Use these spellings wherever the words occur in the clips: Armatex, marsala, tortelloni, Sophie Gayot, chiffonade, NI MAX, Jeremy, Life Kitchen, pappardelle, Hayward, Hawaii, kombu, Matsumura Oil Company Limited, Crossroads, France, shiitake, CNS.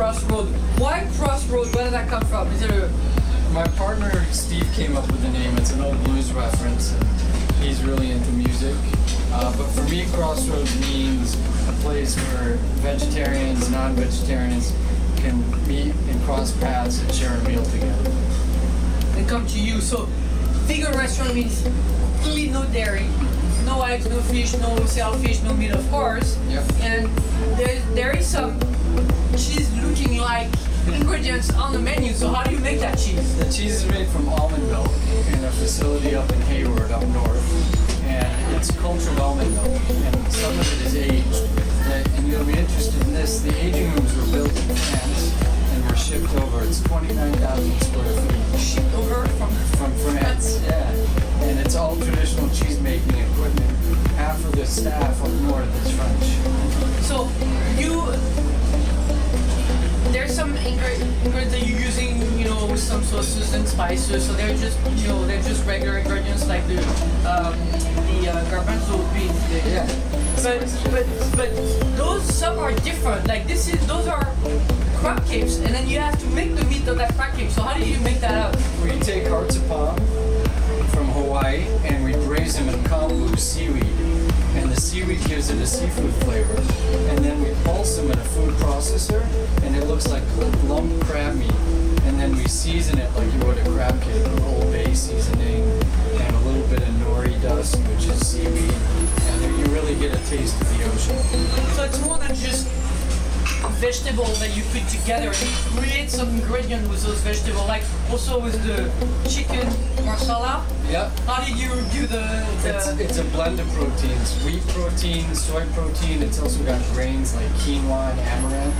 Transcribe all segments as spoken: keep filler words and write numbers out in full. Crossroad. Why Crossroad? Where did that come from? Is there a... My partner Steve came up with the name. It's an old blues reference. He's really into music. Uh, but for me, Crossroads means a place where vegetarians, non-vegetarians can meet and cross paths and share a meal together. They come to you. So vegan restaurant means really no dairy, no eggs, no fish, no shellfish, no meat, of course. Yep. And there, there is some cheese looking like ingredients on the menu. So how do you make that cheese? The cheese is made from almond milk in a facility up in Hayward, up north. And it's cultured almond milk, and some of it is aged. And you'll be interested in this. The aging rooms were built in France and were shipped over. It's twenty-nine thousand square feet. Shipped over from, from France? Yeah. And it's all traditional cheese-making equipment. Half of the staff up north is French. So you, there's some ingredients that you're using, you know, with some sauces and spices. So they're just, you know, they're just regular ingredients like the um, the uh, garbanzo beans. Yeah. But but but those some are different. Like this is those are crab cakes, and then you have to make the meat of that crab cake. So how do you make that out? We take hearts of palm from Hawaii, and we braise them in kombu seaweed, and the seaweed gives it a seafood flavor. And then we pulse them in a food processor, and it looks like lump crab meat. And then we season it like you would a crab cake, with Old Bay seasoning, and a little bit of nori dust, which is seaweed, and you really get a taste of the ocean. So it's more than just vegetable that you put together and create some ingredient with those vegetables, like also with the chicken marsala. Yeah. How do you do the... the it's, it's a blend of proteins, wheat protein, soy protein, it's also got grains like quinoa and amaranth.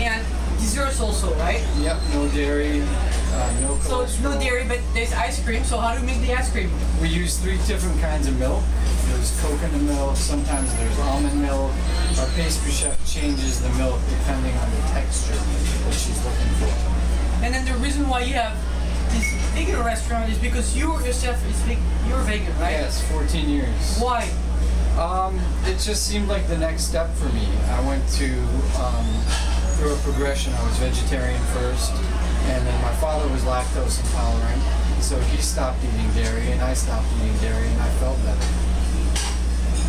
And desserts also, right? Yep, no dairy, uh, no So it's no dairy, but there's ice cream, so how do you make the ice cream? We use three different kinds of milk. There's coconut milk, sometimes there's almond milk. Our pastry chef changes the milk depending on the texture that she's looking for. And then the reason why you have this vegan restaurant is because you yourself is vegan. You're vegan, right? Yes, fourteen years. Why? Um, it just seemed like the next step for me. I went to, um, through a progression, I was vegetarian first, and then my father was lactose intolerant, so he stopped eating dairy, and I stopped eating dairy, and I felt better.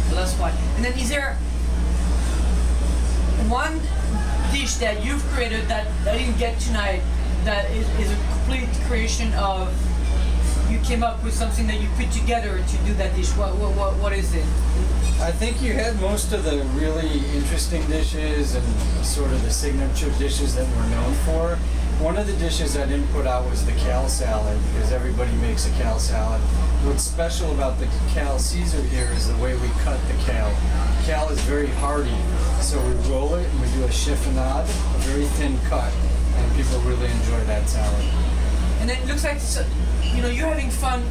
Well, that's why. And then is there one dish that you've created that I didn't get tonight that is, is a complete creation of, you came up with something that you put together to do that dish? What, what, what, what is it? I think you had most of the really interesting dishes and sort of the signature dishes that we're known for. One of the dishes I didn't put out was the kale salad, because everybody makes a kale salad. What's special about the kale Caesar here is the way we cut the kale. Kale is very hardy, so we roll it and we do a chiffonade, a very thin cut, and people really enjoy that salad. And it looks like, you know, you're having fun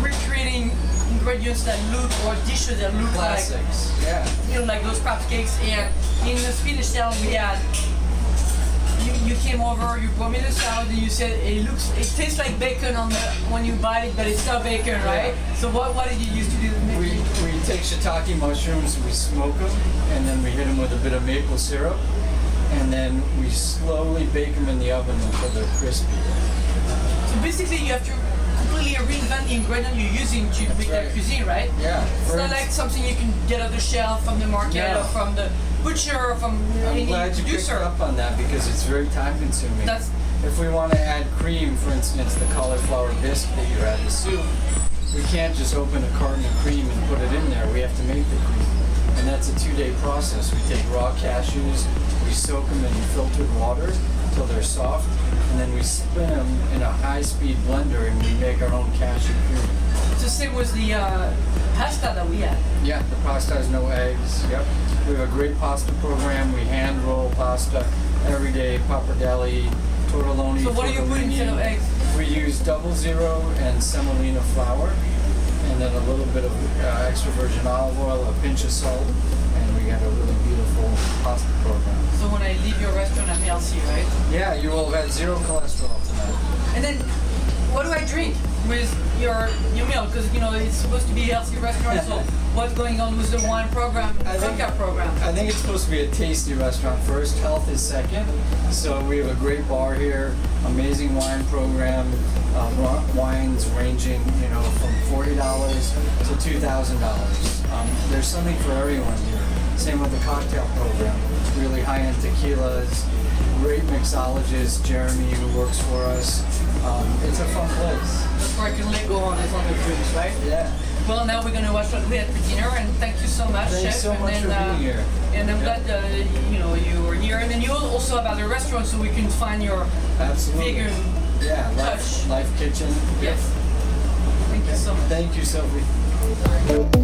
recreating ingredients that look, or dishes that look classics, like, yeah. You know, like those crab cakes. And in the Swedish salad we had, You, you came over, you brought me the salad, and you said it looks, it tastes like bacon on the, when you bite it, but it's not bacon, right? Yeah. So what what did you use to do? We we take shiitake mushrooms, we smoke them, and then we hit them with a bit of maple syrup, and then we slowly bake them in the oven until they're crispy. So basically, you have to completely reinvent the ingredient you're using to That's make right. that cuisine, right? Yeah. It's not like something you can get off the shelf from the market yeah. or from the butcher, from any producer. I'm glad you picked up on that because it's very time consuming. That's if we want to add cream, for instance, the cauliflower bisque that you add to soup, we can't just open a carton of cream and put it in there. We have to make the cream. And that's a two-day process. We take raw cashews, we soak them in filtered water until they're soft, and then we spin them in a high-speed blender and we make our own cashew cream. Just it was the uh, pasta that we had. Yeah, the pasta has no eggs. Yep. We have a great pasta program. We hand roll pasta every day, pappardelle, tortelloni. So what do you put instead of eggs? We use double zero and semolina flour, and then a little bit of uh, extra virgin olive oil, a pinch of salt, and we got a really beautiful pasta program. So when I leave your restaurant, I'm healthy, right? Yeah, you will have zero cholesterol tonight. And then, what do I drink? with your your milk, because you know it's supposed to be a healthy restaurant. So what's going on with the wine program, cookout program? I think it's supposed to be a tasty restaurant first, health is second. So we have a great bar here, amazing wine program, um, wines ranging you know from forty dollars to two thousand dollars. Um, there's something for everyone here. Same with the cocktail program. It's really high-end tequilas, great mixologist, Jeremy, who works for us. Um, it's a fun place. Where I can let go on this on the cruise, right? Yeah. Well, now we're going to watch what we had for dinner, and thank you so much, Thanks Chef. Thanks so and much then, for uh, being here. And I'm yeah. glad uh, you know, you were here. And then you also have other restaurants, so we can find your Absolutely. vegan yeah, life, touch. Life Kitchen. Yes. Thank okay. you so much. Thank you, Sophie.